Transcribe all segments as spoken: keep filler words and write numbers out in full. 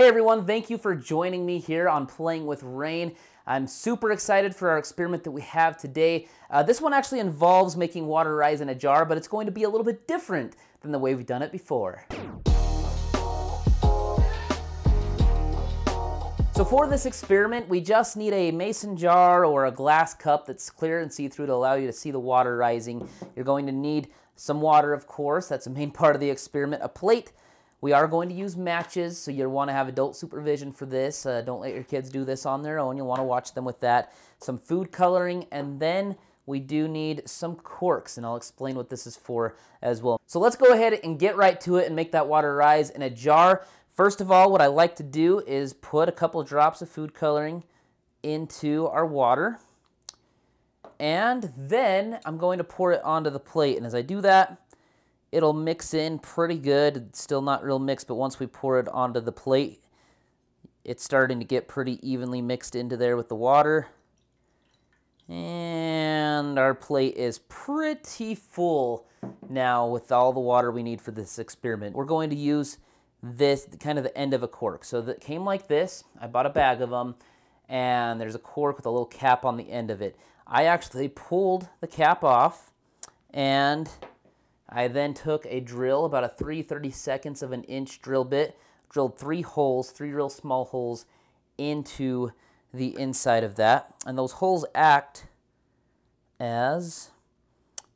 Hey everyone, thank you for joining me here on Playing With Rain. I'm super excited for our experiment that we have today. Uh, this one actually involves making water rise in a jar, but it's going to be a little bit different than the way we've done it before. So for this experiment, we just need a mason jar or a glass cup that's clear and see-through to allow you to see the water rising. You're going to need some water, of course. That's the main part of the experiment. A plate. We are going to use matches, so you'll want to have adult supervision for this. Uh, don't let your kids do this on their own. You'll want to watch them with that. Some food coloring, and then we do need some corks, and I'll explain what this is for as well. So let's go ahead and get right to it and make that water rise in a jar. First of all, what I like to do is put a couple drops of food coloring into our water, and then I'm going to pour it onto the plate, and as I do that, it'll mix in pretty good. It's still not real mixed, but once we pour it onto the plate, it's starting to get pretty evenly mixed into there with the water. And our plate is pretty full now with all the water we need for this experiment. We're going to use this, kind of the end of a cork. So that came like this. I bought a bag of them, and there's a cork with a little cap on the end of it. I actually pulled the cap off, and I then took a drill, about a three thirty-seconds of an inch drill bit, drilled three holes, three real small holes into the inside of that. And those holes act as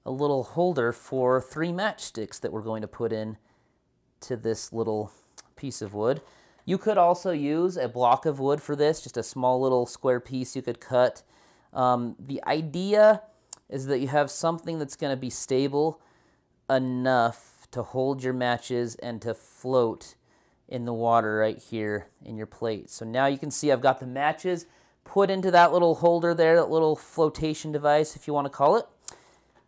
a little holder for three matchsticks that we're going to put in to this little piece of wood. You could also use a block of wood for this, just a small little square piece you could cut. Um, the idea is that you have something that's going to be stable enough to hold your matches and to float in the water right here in your plate. So now you can see I've got the matches put into that little holder there, that little flotation device, if you want to call it.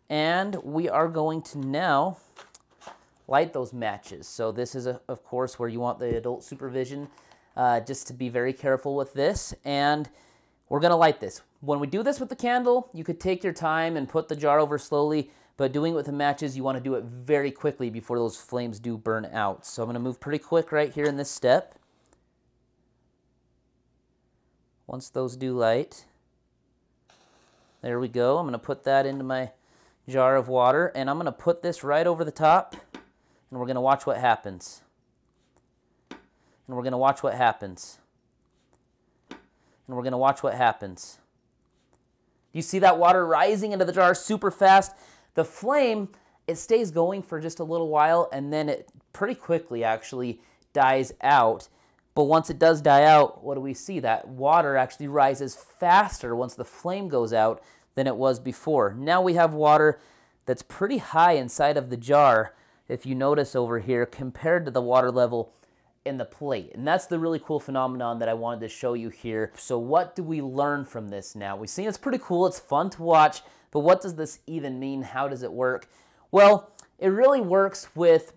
And we are going to now light those matches. So this is, a, of course, where you want the adult supervision, uh, just to be very careful with this. And we're going to light this. When we do this with the candle, you could take your time and put the jar over slowly, but doing it with the matches, you want to do it very quickly before those flames do burn out. So I'm going to move pretty quick right here in this step. Once those do light, there we go. I'm going to put that into my jar of water, and I'm going to put this right over the top, and we're going to watch what happens. And we're going to watch what happens. And we're going to watch what happens. You see that water rising into the jar super fast. The flame, it stays going for just a little while, and then it pretty quickly actually dies out. But once it does die out, what do we see? That water actually rises faster once the flame goes out than it was before. Now we have water that's pretty high inside of the jar, if you notice over here, compared to the water level in the plate. And that's the really cool phenomenon that I wanted to show you here. So what do we learn from this now? We've seen it's pretty cool, it's fun to watch, but what does this even mean? How does it work? Well, it really works with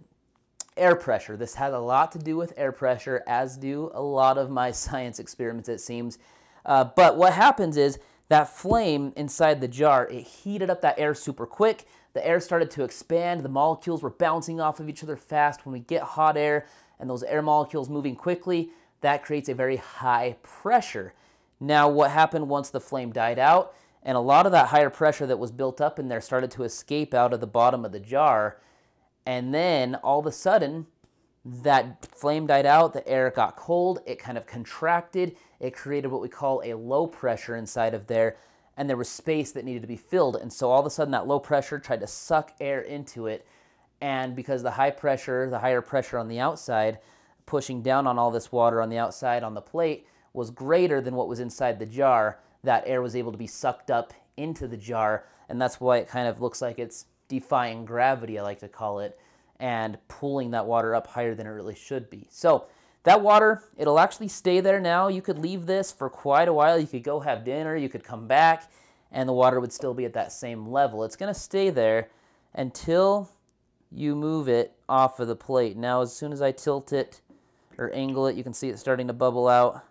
air pressure. This has a lot to do with air pressure, as do a lot of my science experiments, it seems. Uh, but what happens is that flame inside the jar, it heated up that air super quick. The air started to expand. The molecules were bouncing off of each other fast. When we get hot air and those air molecules moving quickly, that creates a very high pressure. Now, what happened once the flame died out, and a lot of that higher pressure that was built up in there started to escape out of the bottom of the jar, and then all of a sudden, that flame died out, the air got cold, it kind of contracted, it created what we call a low pressure inside of there, and there was space that needed to be filled, and so all of a sudden that low pressure tried to suck air into it, and because the high pressure, the higher pressure on the outside, pushing down on all this water on the outside on the plate was greater than what was inside the jar, that air was able to be sucked up into the jar, and that's why it kind of looks like it's defying gravity, I like to call it, and pulling that water up higher than it really should be. So that water, it'll actually stay there now. You could leave this for quite a while. You could go have dinner, you could come back, and the water would still be at that same level. It's gonna stay there until you move it off of the plate. Now, as soon as I tilt it or angle it, you can see it starting to bubble out.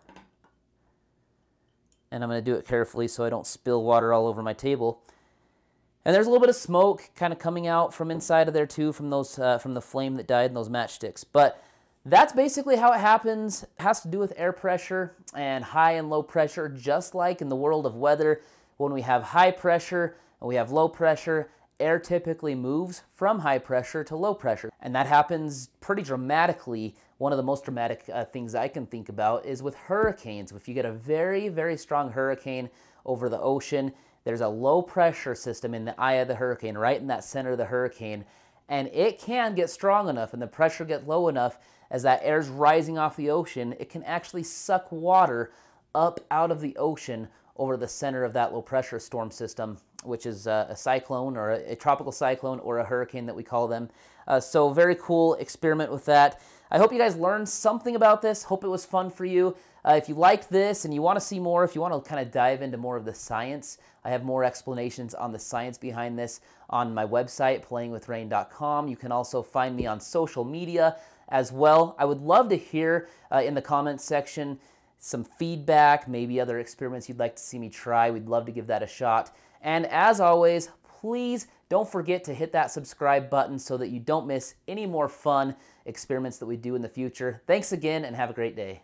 And I'm gonna do it carefully so I don't spill water all over my table. And there's a little bit of smoke kind of coming out from inside of there too, from those uh, from the flame that died and those matchsticks. But that's basically how it happens. It has to do with air pressure and high and low pressure, just like in the world of weather. When we have high pressure and we have low pressure, air typically moves from high pressure to low pressure. And that happens pretty dramatically. One of the most dramatic uh, things I can think about is with hurricanes. If you get a very, very strong hurricane over the ocean, there's a low pressure system in the eye of the hurricane, right in that center of the hurricane. And it can get strong enough and the pressure get low enough as that air's rising off the ocean, it can actually suck water up out of the ocean over the center of that low pressure storm system, which is uh, a cyclone or a, a tropical cyclone or a hurricane that we call them. Uh, so very cool experiment with that. I hope you guys learned something about this. Hope it was fun for you. Uh, if you liked this and you want to see more, if you want to kind of dive into more of the science, I have more explanations on the science behind this on my website, playing with rain dot com. You can also find me on social media as well. I would love to hear uh, in the comments section some feedback, maybe other experiments you'd like to see me try. We'd love to give that a shot. And as always, please don't forget to hit that subscribe button so that you don't miss any more fun experiments that we do in the future. Thanks again and have a great day.